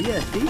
Yeah, see?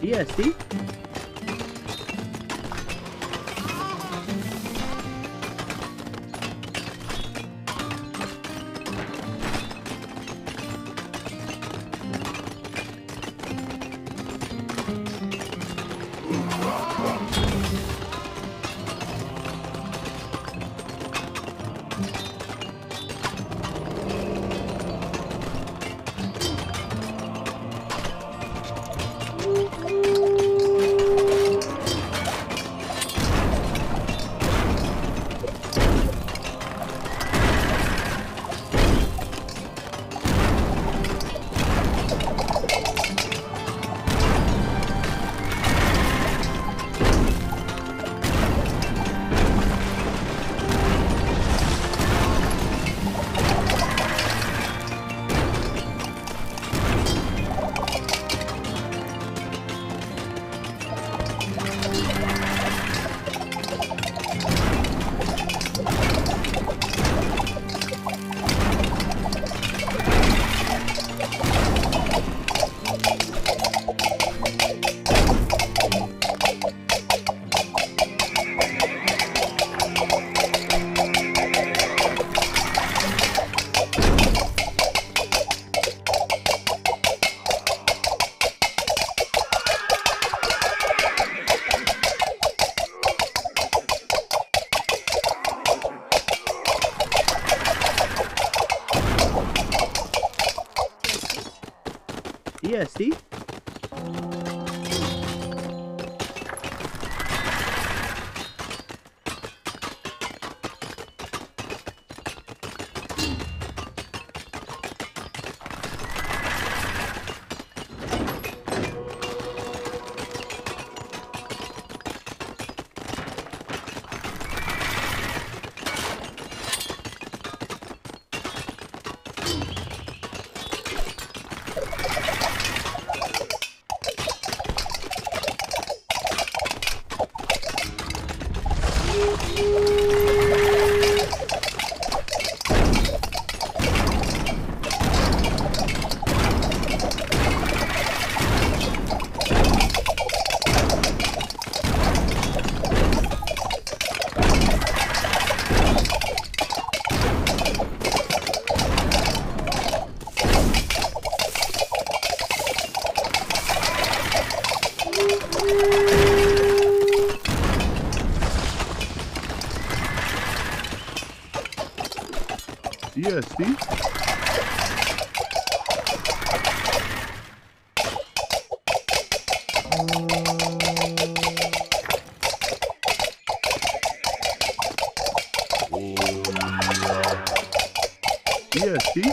Yeah, see? Yeah, see? Yeah, see? Yeah, see?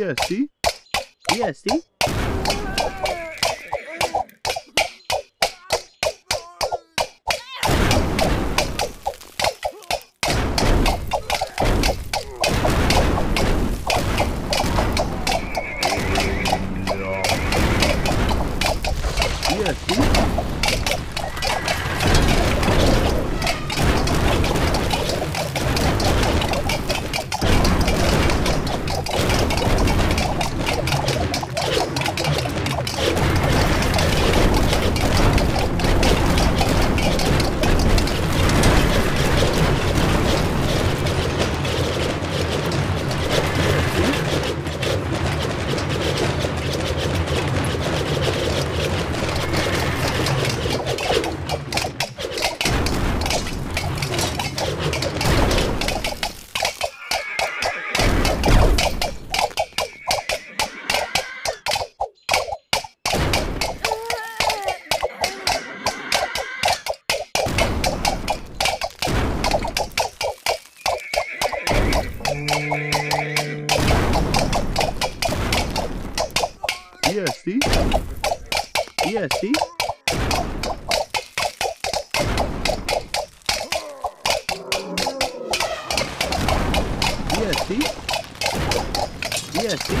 ESD? ESD? Yeah, see? Yeah, see? Yeah, see? Yeah, see? Yeah, see? Yeah, see? Yeah, see? Yeah, see? Yeah, see? Yeah, see? Yeah, see? Yeah, yeah, see? Yeah, see?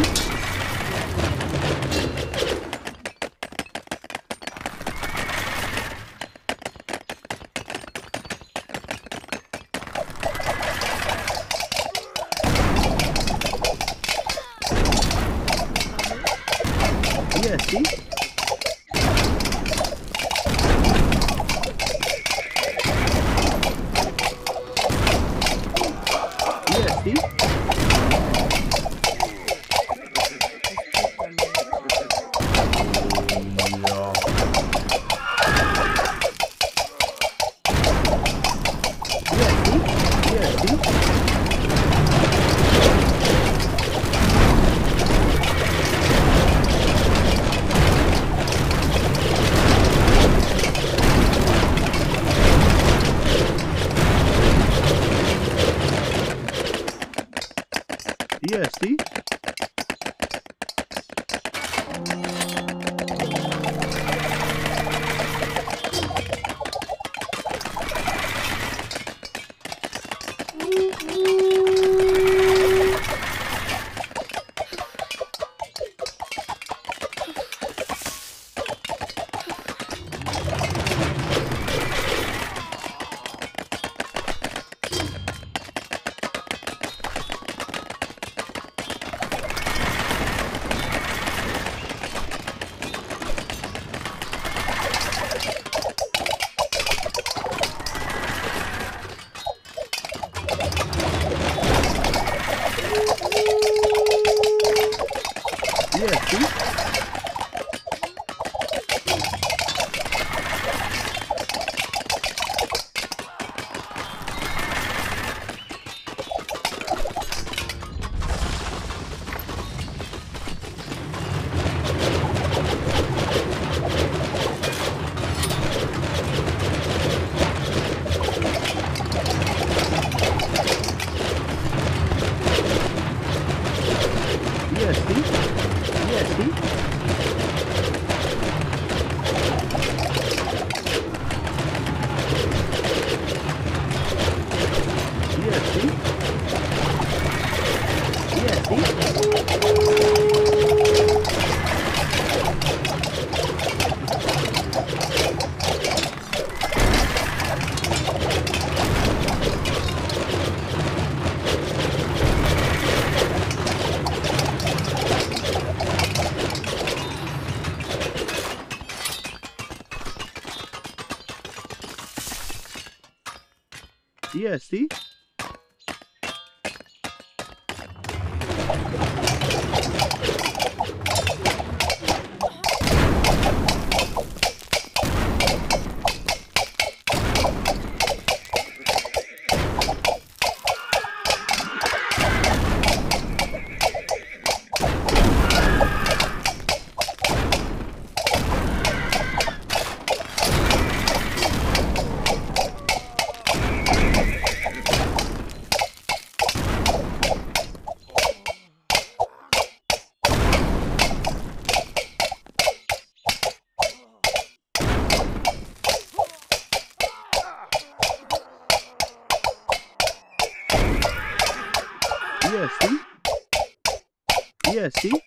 Yeah, see?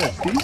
here, yeah, see?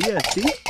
Yeah, see? Yeah, see?